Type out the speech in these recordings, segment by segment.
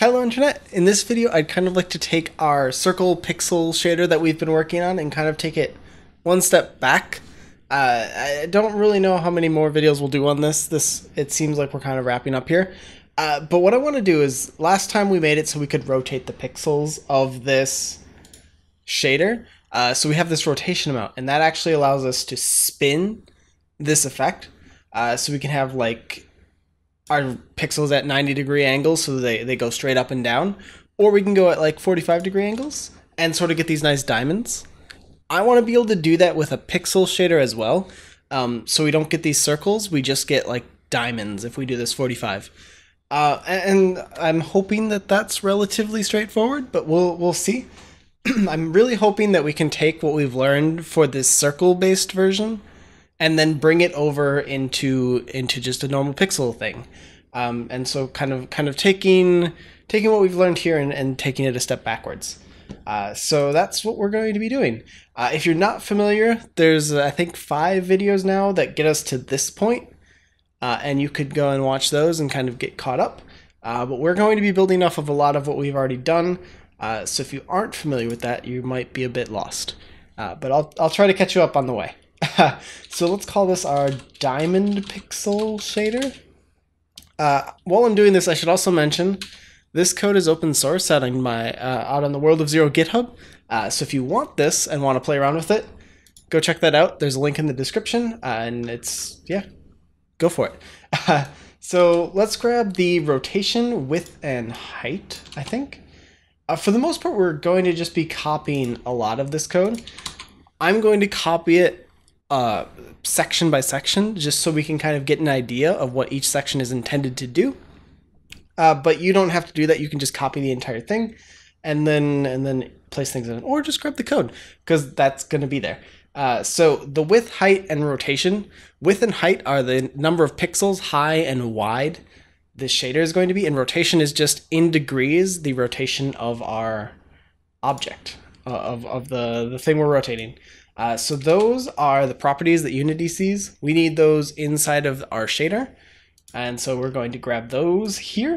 Hello Internet! In this video I'd kind of like to take our circle pixel shader that we've been working on and kind of take it one step back. I don't really know how many more videos we'll do on this. It seems like we're kind of wrapping up here. But what I want to do is, last time we made it so we could rotate the pixels of this shader. So we have this rotation amount, and that actually allows us to spin this effect. So we can have like our pixels at 90-degree angles so they go straight up and down, or we can go at like 45-degree angles and sort of get these nice diamonds. I want to be able to do that with a pixel shader as well, so we don't get these circles, we just get like diamonds if we do this 45. And I'm hoping that that's relatively straightforward, but we'll see. I'm really hoping that we can take what we've learned for this circle-based version and then bring it over into just a normal pixel thing. And so kind of taking what we've learned here and taking it a step backwards. So that's what we're going to be doing. If you're not familiar, there's I think 5 videos now that get us to this point, and you could go and watch those and kind of get caught up. But we're going to be building off of a lot of what we've already done. So if you aren't familiar with that, you might be a bit lost. But I'll try to catch you up on the way. So let's call this our diamond pixel shader. While I'm doing this, I should also mention this code is open source out on my out on the World of Zero GitHub. So if you want this and want to play around with it, go check that out. There's a link in the description, and go for it. So let's grab the rotation, width, and height. I think for the most part we're going to just be copying a lot of this code. I'm going to copy it section by section, just so we can kind of get an idea of what each section is intended to do. But you don't have to do that. You can just copy the entire thing and then place things in it, or just grab the code because that's going to be there. So the width, height, and rotation. Width and height are the number of pixels high and wide this shader is going to be, and rotation is just in degrees the rotation of our object, of the thing we're rotating. So those are the properties that Unity sees. We need those inside of our shader. And so we're going to grab those here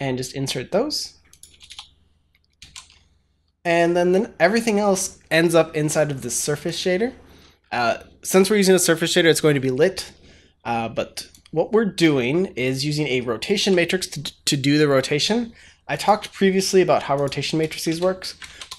and just insert those. And then everything else ends up inside of the surface shader. Since we're using a surface shader, it's going to be lit. But what we're doing is using a rotation matrix to do the rotation. I talked previously about how rotation matrices works.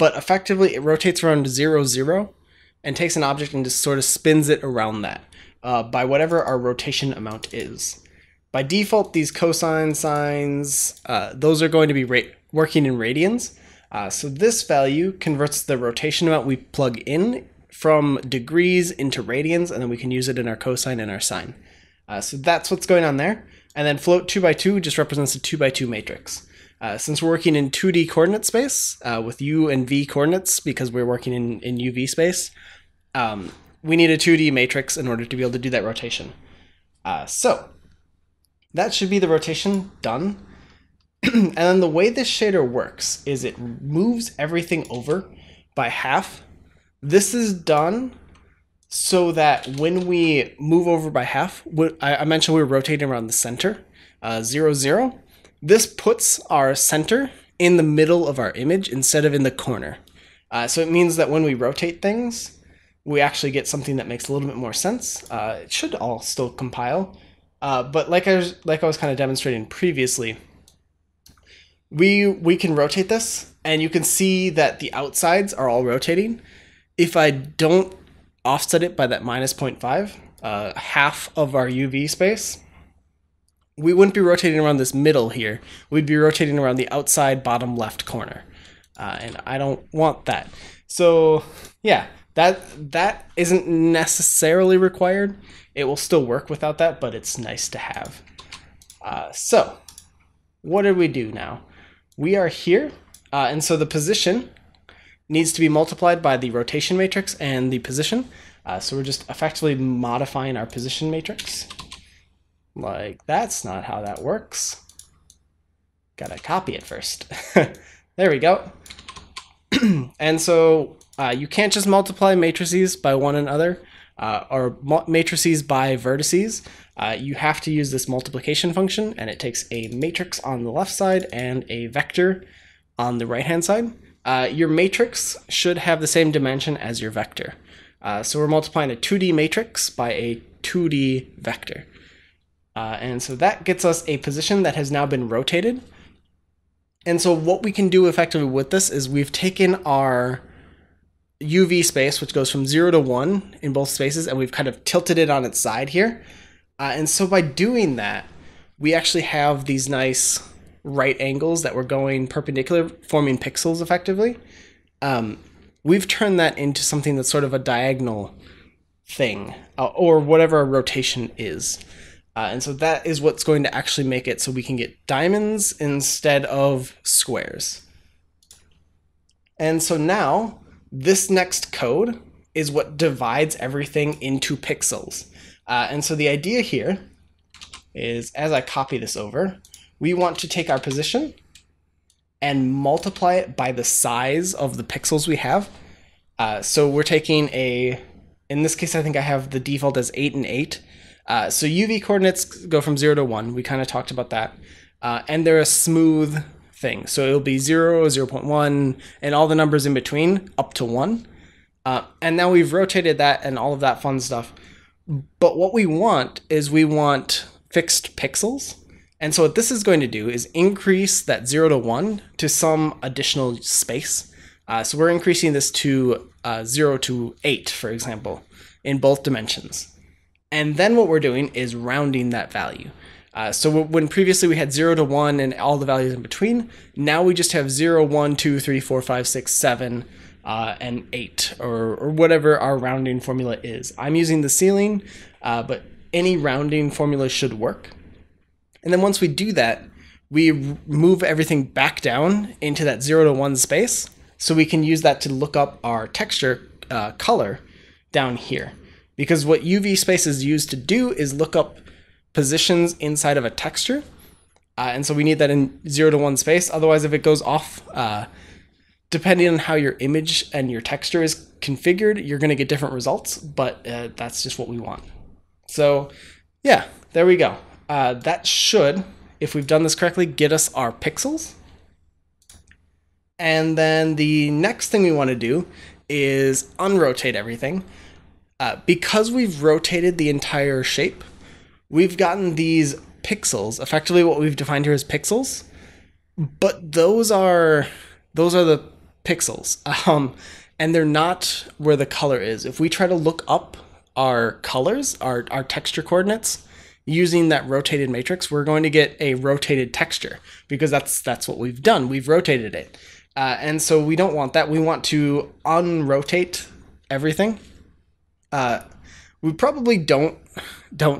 But effectively, it rotates around 0, 0, and takes an object and just sort of spins it around that by whatever our rotation amount is. By default, these cosine, sines, those are going to be working in radians. So this value converts the rotation amount we plug in from degrees into radians, and then we can use it in our cosine and our sine. So that's what's going on there. And then float2x2 just represents a 2x2 matrix. Since we're working in 2D coordinate space with U and V coordinates, because we're working in UV space, we need a 2D matrix in order to be able to do that rotation. So that should be the rotation done. And then the way this shader works is it moves everything over by half. This is done so that when we move over by half, I mentioned we were rotating around the center, 0, 0. This puts our center in the middle of our image instead of in the corner. So it means that when we rotate things, we actually get something that makes a little bit more sense. It should all still compile. But like I was kind of demonstrating previously, we can rotate this, and you can see that the outsides are all rotating. If I don't offset it by that -0.5, half of our UV space, we wouldn't be rotating around this middle here. We'd be rotating around the outside bottom left corner. And I don't want that. So yeah, that isn't necessarily required. It will still work without that, but it's nice to have. So what did we do now? We are here. And so the position needs to be multiplied by the rotation matrix and the position. So we're just effectively modifying our position matrix. Like, that's not how that works. Gotta copy it first. There we go. And so you can't just multiply matrices by one another. or matrices by vertices, you have to use this multiplication function, and it takes a matrix on the left side and a vector on the right-hand side. Your matrix should have the same dimension as your vector. So we're multiplying a 2D matrix by a 2D vector. And so that gets us a position that has now been rotated. And so what we can do effectively with this is we've taken our UV space, which goes from 0 to 1 in both spaces, and we've kind of tilted it on its side here. And so by doing that, we actually have these nice right angles that we're going perpendicular, forming pixels effectively. We've turned that into something that's sort of a diagonal thing, or whatever a rotation is. And so that is what's going to actually make it so we can get diamonds instead of squares. And so now, this next code is what divides everything into pixels. And so the idea here is, as I copy this over, we want to take our position and multiply it by the size of the pixels we have. So we're taking a, in this case, I think I have the default as 8 and 8. So UV coordinates go from 0 to 1. We kind of talked about that. And they're a smooth thing. So it'll be 0, 0.1, and all the numbers in between up to 1. And now we've rotated that and all of that fun stuff. But what we want is we want fixed pixels. And so what this is going to do is increase that 0 to 1 to some additional space. So we're increasing this to 0 to 8, for example, in both dimensions. And then what we're doing is rounding that value. So when previously we had 0 to 1 and all the values in between, now we just have 0, 1, 2, 3, 4, 5, 6, 7, and 8, or whatever our rounding formula is. I'm using the ceiling, but any rounding formula should work. And then once we do that, we move everything back down into that 0 to 1 space, so we can use that to look up our texture color down here. Because what UV space is used to do is look up positions inside of a texture. And so we need that in 0 to 1 space. Otherwise, if it goes off, depending on how your image and your texture is configured, you're going to get different results. But that's just what we want. So yeah, there we go. That should, if we've done this correctly, get us our pixels. And then the next thing we want to do is unrotate everything. Because we've rotated the entire shape, we've gotten these pixels. Effectively, what we've defined here is pixels, but those are the pixels, and they're not where the color is. If we try to look up our colors, our texture coordinates, using that rotated matrix, we're going to get a rotated texture because that's what we've done. We've rotated it. And so we don't want that. We want to unrotate everything. We probably don't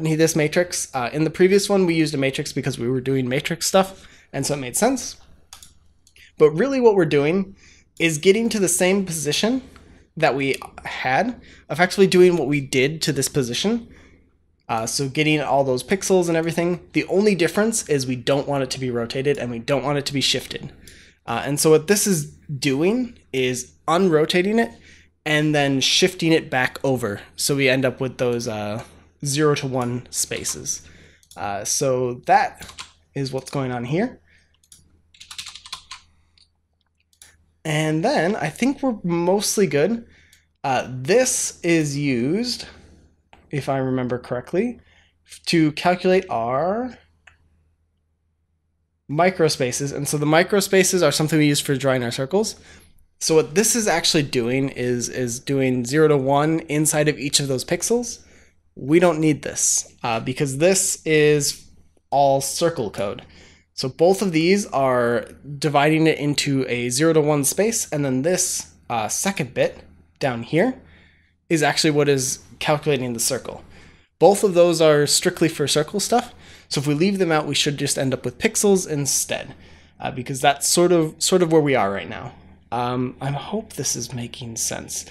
need this matrix. In the previous one, we used a matrix because we were doing matrix stuff, and so it made sense. But really what we're doing is getting to the same position that we had, effectively doing what we did to this position. So getting all those pixels and everything, the only difference is we don't want it to be rotated and we don't want it to be shifted. And so what this is doing is unrotating it and then shifting it back over. So we end up with those 0 to 1 spaces. So that is what's going on here. And then I think we're mostly good. This is used, if I remember correctly, to calculate our microspaces. And so the microspaces are something we use for drawing our circles. So what this is actually doing is doing 0 to 1 inside of each of those pixels. We don't need this because this is all circle code. So both of these are dividing it into a 0 to 1 space. And then this second bit down here is actually what is calculating the circle. Both of those are strictly for circle stuff. So if we leave them out, we should just end up with pixels instead, because that's sort of where we are right now. I hope this is making sense.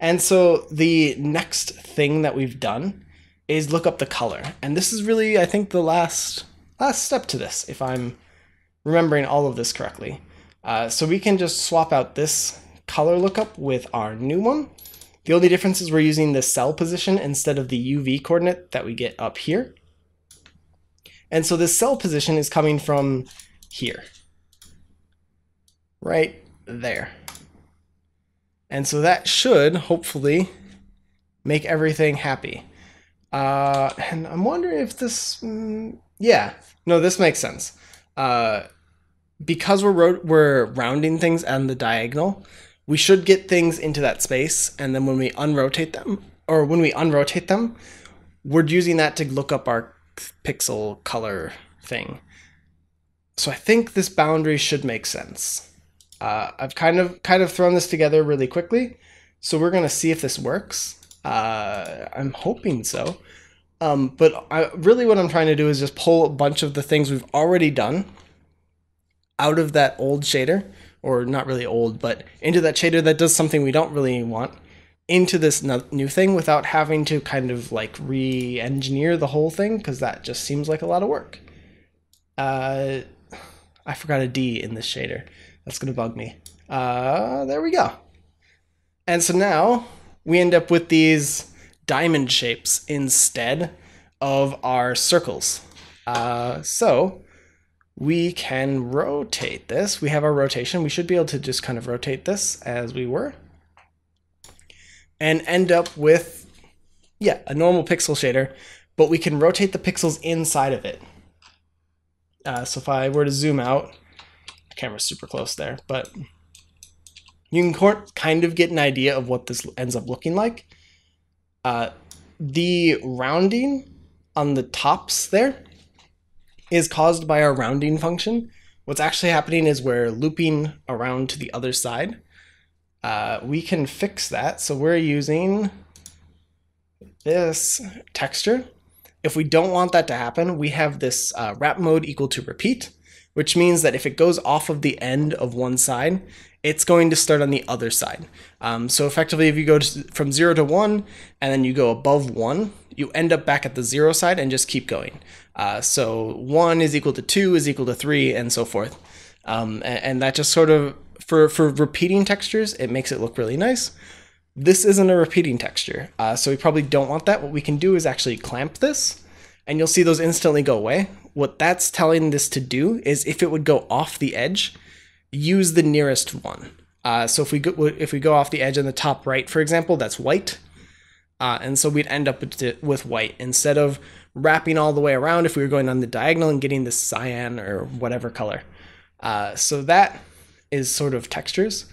And so the next thing that we've done is look up the color. And this is really, I think, the last step to this, if I'm remembering all of this correctly. So we can just swap out this color lookup with our new one. The only difference is we're using the cell position instead of the UV coordinate that we get up here. And so this cell position is coming from here, right there. And so that should hopefully make everything happy. And I'm wondering if this, yeah, no, this makes sense. Because we're rounding things on the diagonal, we should get things into that space. And then when we unrotate them, we're using that to look up our pixel color thing. So I think this boundary should make sense. I've kind of thrown this together really quickly. So we're going to see if this works. I'm hoping so. But really what I'm trying to do is just pull a bunch of the things we've already done out of that old shader, or not really old, but into that shader that does something we don't really want, into this new thing without having to kind of like re-engineer the whole thing, because that just seems like a lot of work. I forgot a D in this shader. That's going to bug me. There we go. And so now we end up with these diamond shapes instead of our circles. So we can rotate this. We have our rotation. We should be able to just kind of rotate this as we were and end up with, yeah, a normal pixel shader, but we can rotate the pixels inside of it. So if I were to zoom out, the camera's super close there, but you can kind of get an idea of what this ends up looking like. The rounding on the tops there is caused by our rounding function. What's actually happening is we're looping around to the other side. We can fix that. So we're using this texture. If we don't want that to happen, we have this wrap mode equal to repeat, which means that if it goes off of the end of one side, it's going to start on the other side. So effectively, if you go from 0 to 1, and then you go above 1, you end up back at the 0 side and just keep going. So 1 is equal to 2 is equal to 3, and so forth. And that just sort of, for repeating textures, it makes it look really nice. This isn't a repeating texture, so we probably don't want that. What we can do is actually clamp this, and you'll see those instantly go away. What that's telling this to do is if it would go off the edge, use the nearest one. So if we go off the edge in the top right, for example, that's white. And so we'd end up with white instead of wrapping all the way around if we were going on the diagonal and getting the cyan or whatever color. So that is sort of textures.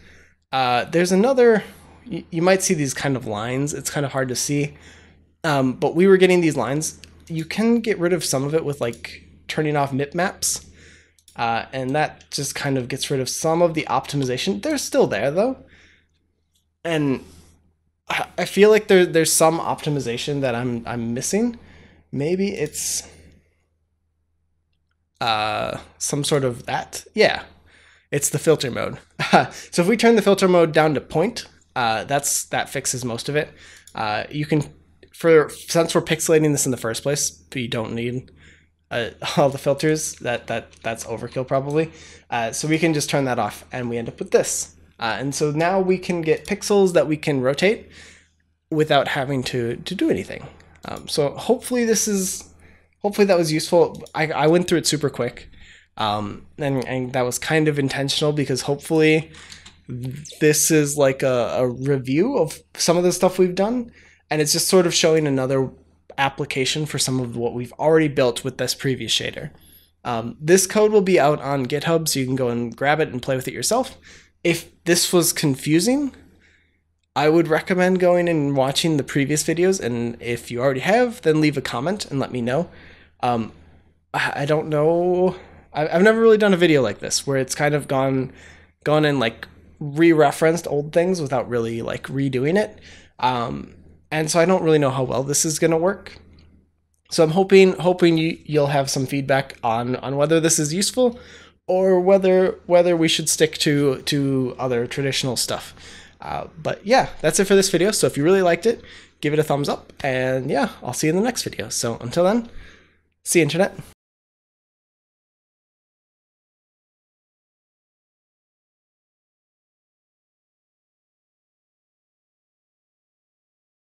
There's another, you might see these kind of lines. It's kind of hard to see, but we were getting these lines. You can get rid of some of it with like turning off mipmaps. And that just kind of gets rid of some of the optimization. They're still there though. And I feel like there's some optimization that I'm missing. Maybe it's some sort of that. Yeah, it's the filter mode. So if we turn the filter mode down to point, that fixes most of it. You can, since we're pixelating this in the first place, you don't need all the filters, that's overkill probably. So we can just turn that off and we end up with this. And so now we can get pixels that we can rotate without having to do anything. So hopefully that was useful. I went through it super quick. And that was kind of intentional because hopefully this is like a review of some of the stuff we've done. And it's just sort of showing another application for some of what we've already built with this previous shader. This code will be out on GitHub, so you can go and grab it and play with it yourself. If this was confusing, I would recommend going and watching the previous videos, and if you already have, then leave a comment and let me know. I don't know, I've never really done a video like this, where it's kind of gone and like re-referenced old things without really like redoing it. And so I don't really know how well this is going to work. So I'm hoping you'll have some feedback on whether this is useful or whether we should stick to other traditional stuff. But yeah, that's it for this video. So if you really liked it, give it a thumbs up, and yeah, I'll see you in the next video. So until then, see you, Internet.